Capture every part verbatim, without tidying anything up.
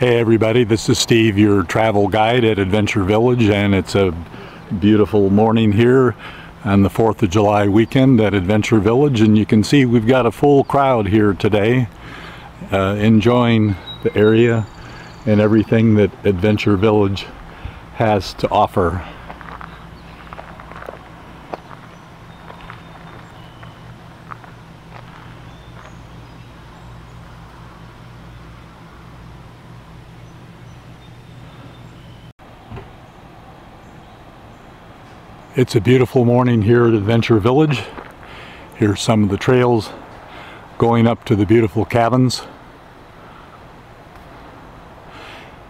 Hey everybody, this is Steve, your travel guide at Adventure Village, and it's a beautiful morning here on the fourth of July weekend at Adventure Village, and you can see we've got a full crowd here today uh, enjoying the area and everything that Adventure Village has to offer. It's a beautiful morning here at Adventure Village. Here's some of the trails going up to the beautiful cabins.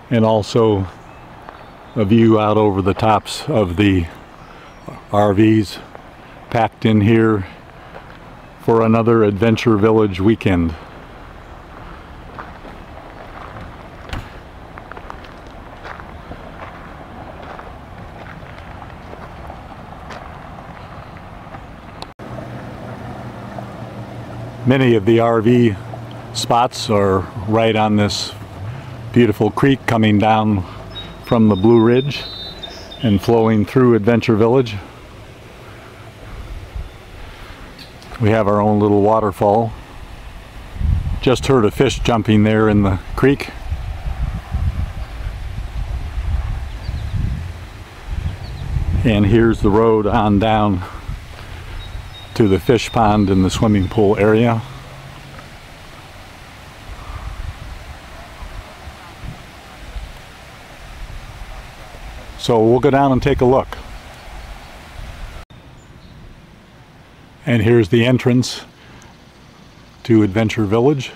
And also a view out over the tops of the R Vs packed in here for another Adventure Village weekend. Many of the R V spots are right on this beautiful creek coming down from the Blue Ridge and flowing through Adventure Village. We have our own little waterfall. Just heard a fish jumping there in the creek. And here's the road on down to the fish pond and the swimming pool area. So we'll go down and take a look. And here's the entrance to Adventure Village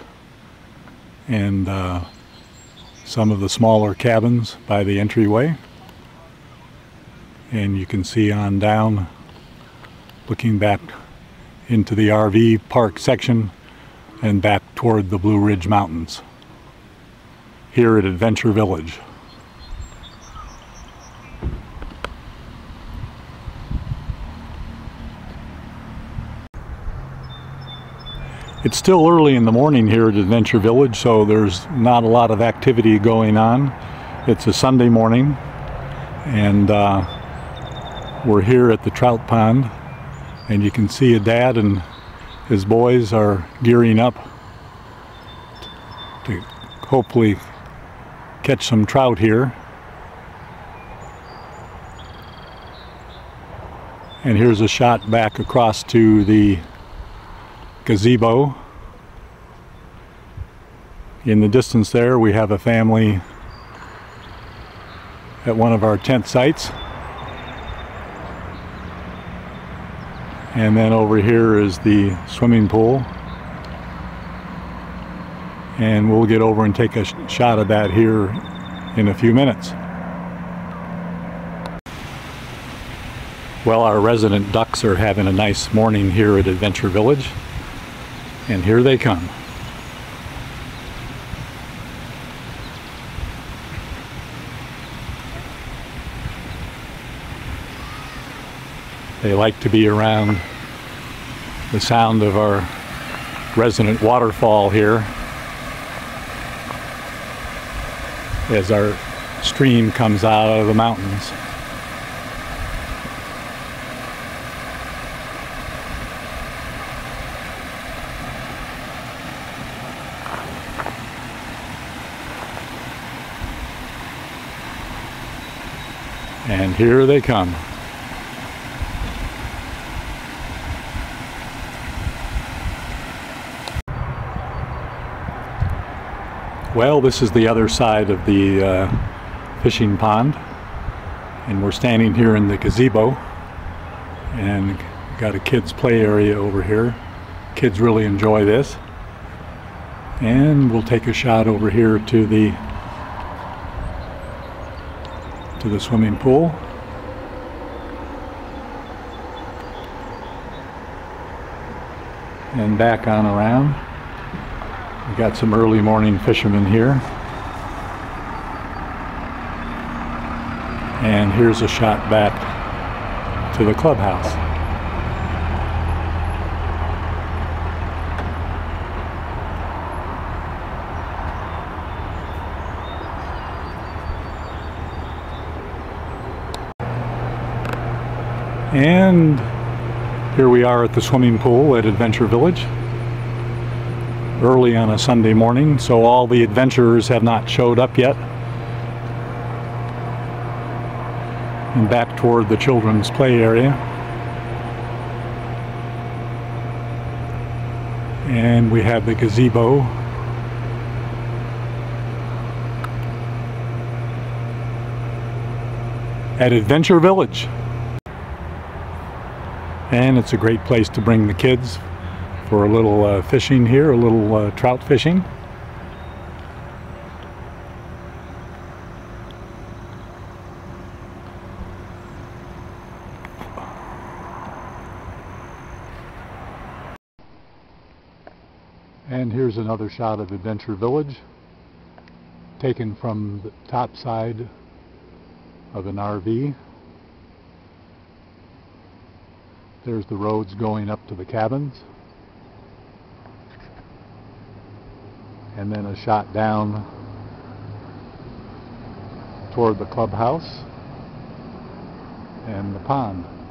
and uh, some of the smaller cabins by the entryway. And you can see on down, looking back into the R V park section and back toward the Blue Ridge Mountains here at Adventure Village. It's still early in the morning here at Adventure Village, so there's not a lot of activity going on. It's a Sunday morning, and uh, we're here at the trout pond. And you can see a dad and his boys are gearing up to hopefully catch some trout here. And here's a shot back across to the gazebo. In the distance there, we have a family at one of our tent sites. And then over here is the swimming pool. And we'll get over and take a sh shot of that here in a few minutes. Well, our resident ducks are having a nice morning here at Adventure Village. And here they come. They like to be around the sound of our resident waterfall here as our stream comes out of the mountains. And here they come. Well, this is the other side of the uh, fishing pond, and we're standing here in the gazebo, and got a kids play area over here. Kids really enjoy this. And we'll take a shot over here to the to the swimming pool. And back on around. We got some early morning fishermen here. And here's a shot back to the clubhouse. And here we are at the swimming pool at Adventure Village. Early on a Sunday morning, so all the adventurers have not showed up yet. And back toward the children's play area. And we have the gazebo. At Adventure Village. And it's a great place to bring the kids for a little uh, fishing here, a little uh, trout fishing. And here's another shot of Adventure Village, taken from the top side of an R V. There's the roads going up to the cabins. And then a shot down toward the clubhouse and the pond.